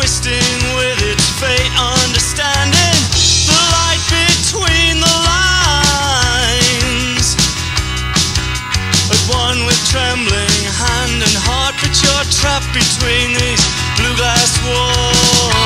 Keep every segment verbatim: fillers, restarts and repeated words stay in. twisting with its fate, understanding the light between the lines. At one with trembling hand and heart, but you're trapped between these blue glass walls.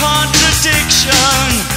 Contradiction.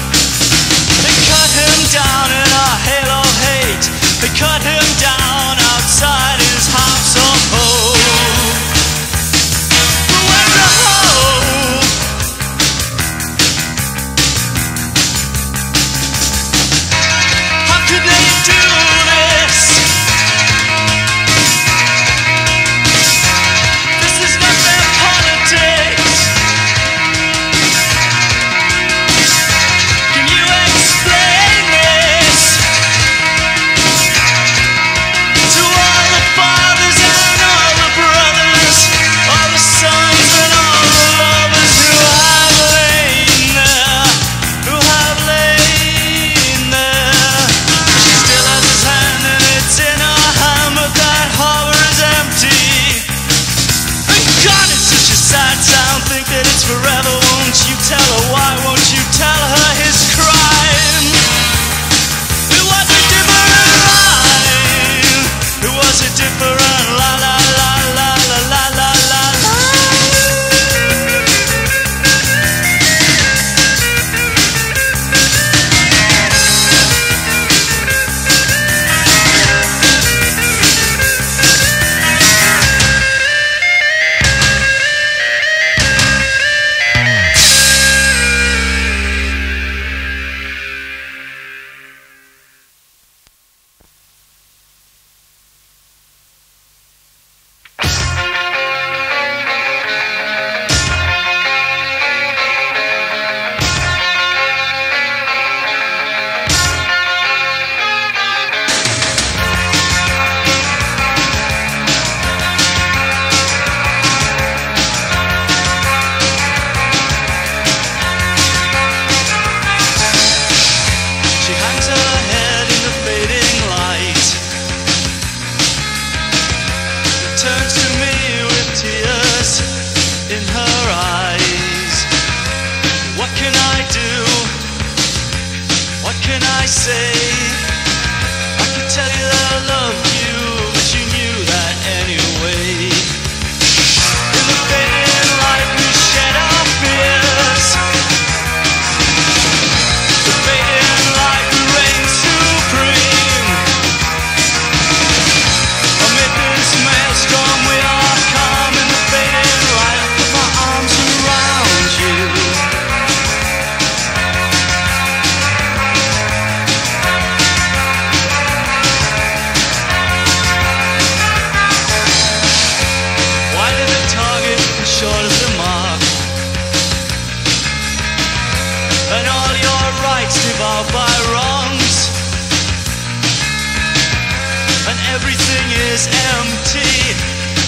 is empty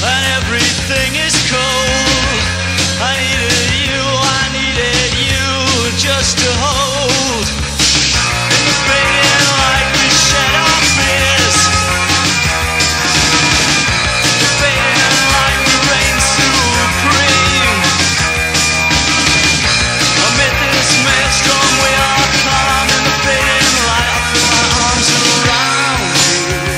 and everything is cold. I needed you, I needed you just to hold. It's raining like we shed our fears. It's raining like the rain supreme. Amid this maelstrom we are calm in the fading light. I feel my arms around you, around you,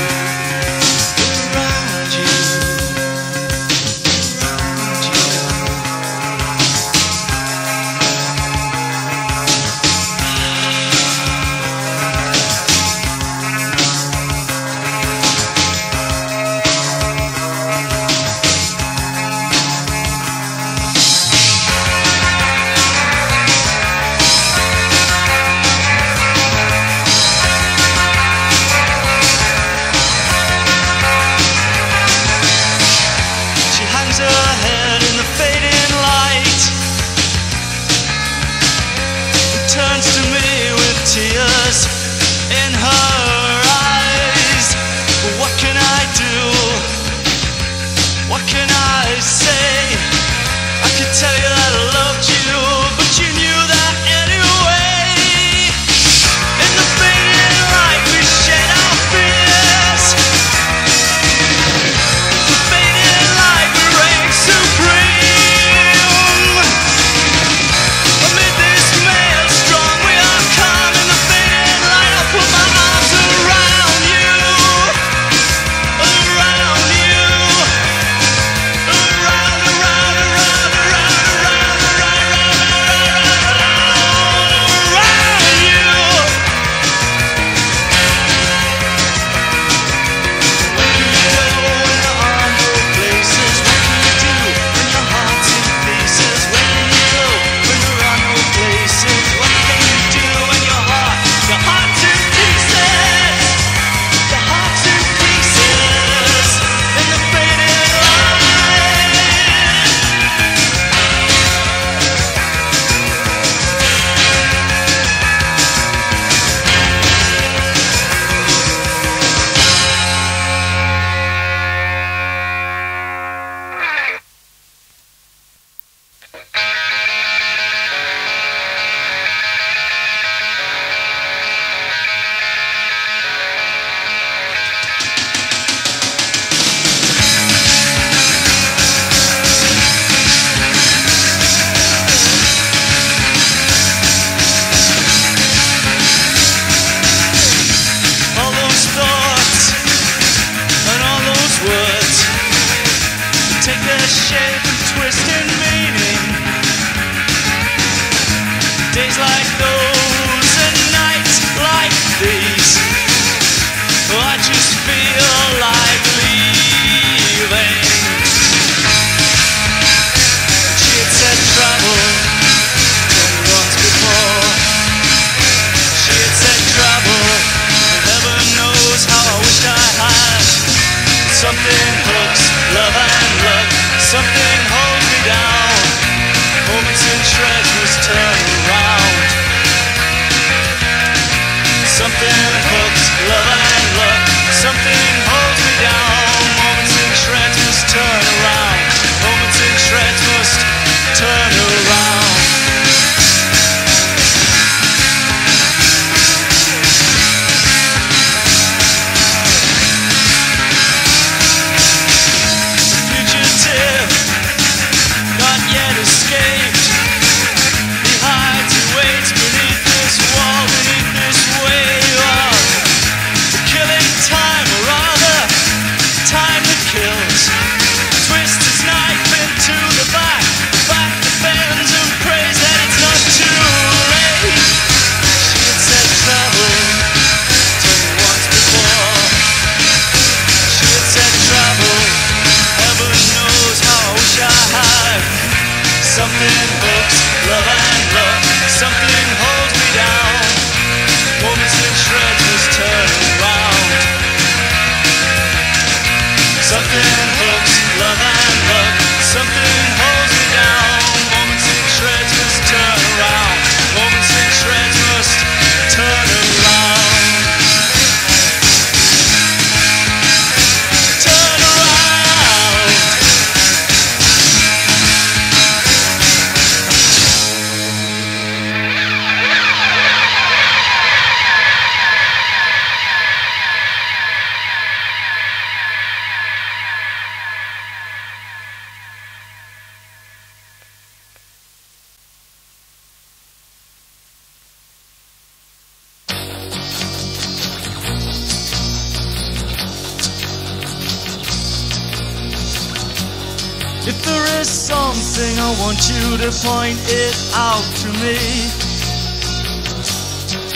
around you. If there is something, I want you to point it out to me.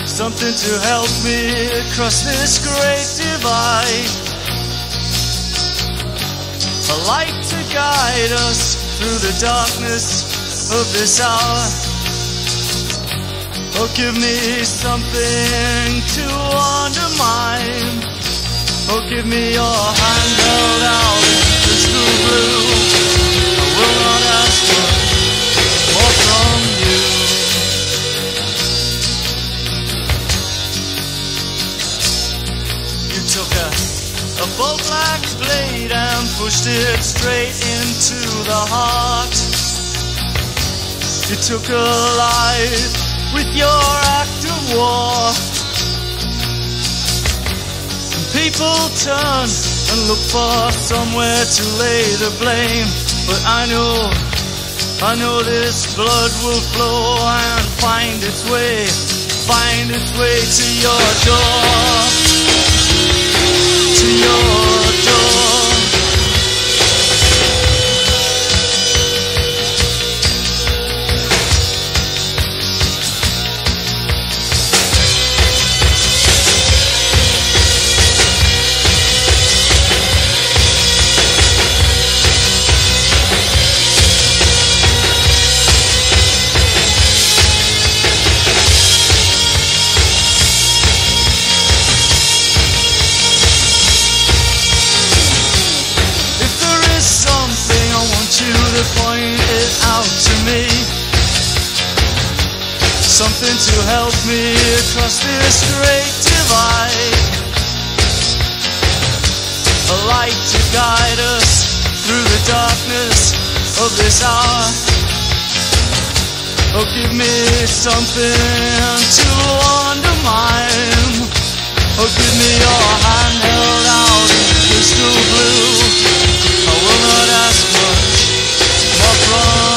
Something to help me across this great divide. A light to guide us through the darkness of this hour. Oh, give me something to undermine. Oh, give me your hand held out into true blue. A bolt-like blade and pushed it straight into the heart. You took a life with your act of war. And people turn and look for somewhere to lay the blame. But I know, I know this blood will flow and find its way, find its way to your door. To your door. Something to help me across this great divide. A light to guide us through the darkness of this hour. Oh, give me something to undermine. Oh, give me your hand held out in crystal blue. I will not ask much more from you. I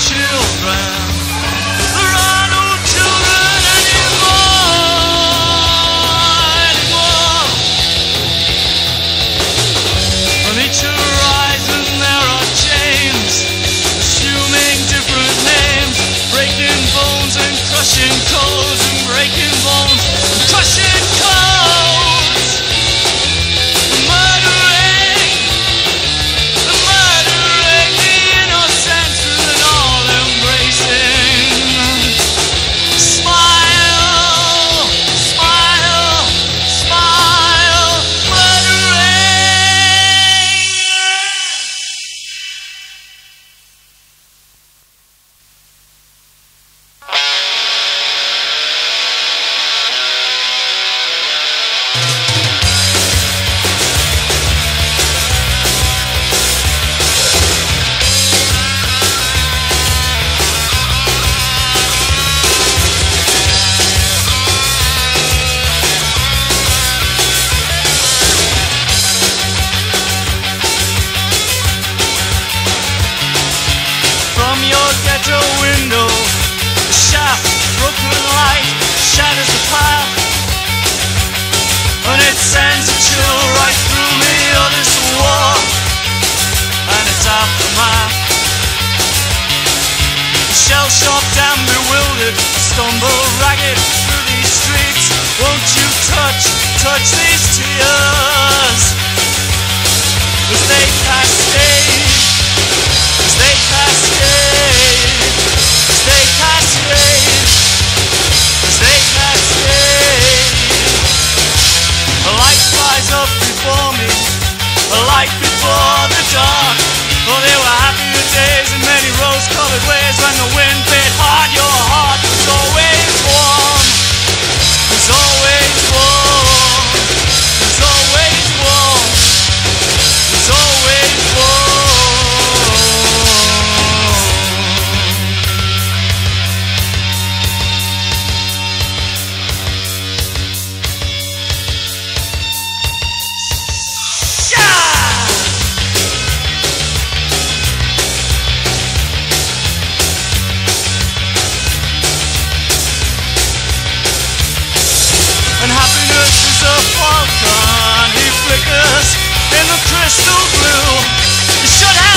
children. Shell-shocked and bewildered, stumble ragged through these streets. Won't you touch, touch these tears as they cascade, as they cascade, as they cascade, as they cascade. A light flies up before me, a light before the dark. Oh, there were happier days in many rose-coloured ways when the wind played hard. Your heart was always warm, was always warm, was always warm, was always warm. Yeah! Falcon, he flickers in the crystal blue. You should have